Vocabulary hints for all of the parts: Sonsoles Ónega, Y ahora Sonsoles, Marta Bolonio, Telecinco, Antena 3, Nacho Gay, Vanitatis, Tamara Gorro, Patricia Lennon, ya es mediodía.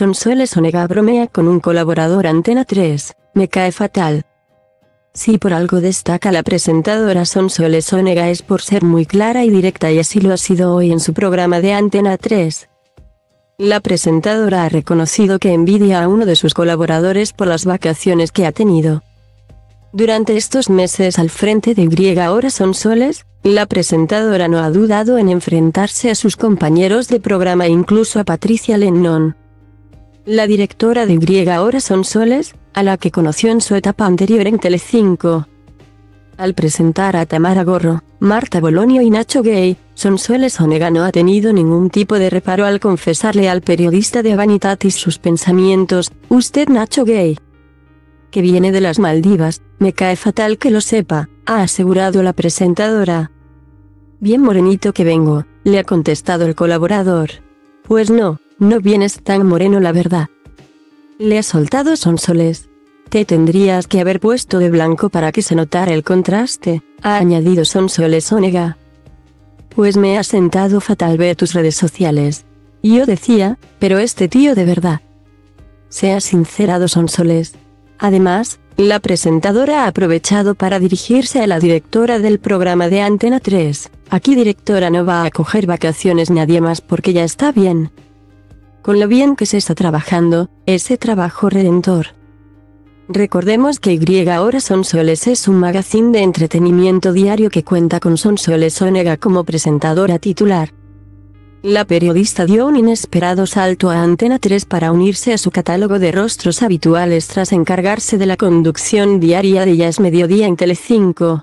Sonsoles Ónega bromea con un colaborador Antena 3, me cae fatal. Si por algo destaca la presentadora Sonsoles Ónega es por ser muy clara y directa, y así lo ha sido hoy en su programa de Antena 3. La presentadora ha reconocido que envidia a uno de sus colaboradores por las vacaciones que ha tenido. Durante estos meses al frente de Y ahora Sonsoles, la presentadora no ha dudado en enfrentarse a sus compañeros de programa e incluso a Patricia Lennon. La directora de Y ahora Sonsoles, a la que conoció en su etapa anterior en Telecinco. Al presentar a Tamara Gorro, Marta Bolonio y Nacho Gay, Sonsoles Ónega no ha tenido ningún tipo de reparo al confesarle al periodista de Vanitatis sus pensamientos. Usted, Nacho Gay, que viene de las Maldivas, me cae fatal, que lo sepa, ha asegurado la presentadora. Bien morenito que vengo, le ha contestado el colaborador. Pues no vienes tan moreno, la verdad, le ha soltado Sonsoles. Te tendrías que haber puesto de blanco para que se notara el contraste, ha añadido Sonsoles Ónega. Pues me ha sentado fatal ver tus redes sociales. Yo decía, pero este tío de verdad. Se ha sincerado Sonsoles. Además, la presentadora ha aprovechado para dirigirse a la directora del programa de Antena 3. Aquí, directora, no va a coger vacaciones nadie más porque ya está bien. Con lo bien que se está trabajando, ese trabajo redentor. Recordemos que Y ahora Sonsoles es un magazine de entretenimiento diario que cuenta con Sonsoles Ónega como presentadora titular. La periodista dio un inesperado salto a Antena 3 para unirse a su catálogo de rostros habituales tras encargarse de la conducción diaria de Ya es mediodía en Telecinco.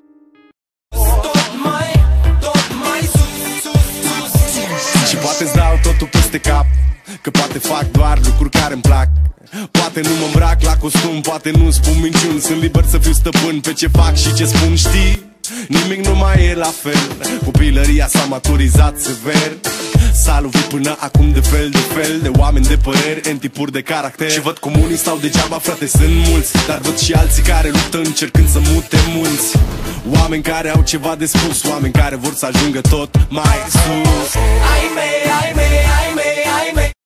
Nimic nu mai e la fel, copilăria s-a maturizat sever. S-a lovit până acum de fel de fel, de oameni, de păreri, în tipuri de caracter. Și văd cum unii stau degeaba, frate, sunt mulți, dar văd și alții care luptă încercând să mute munți. Oameni care au ceva de spus, oameni care vor să ajungă tot mai sus. Ai mei, ai mei, ai mei, ai mei.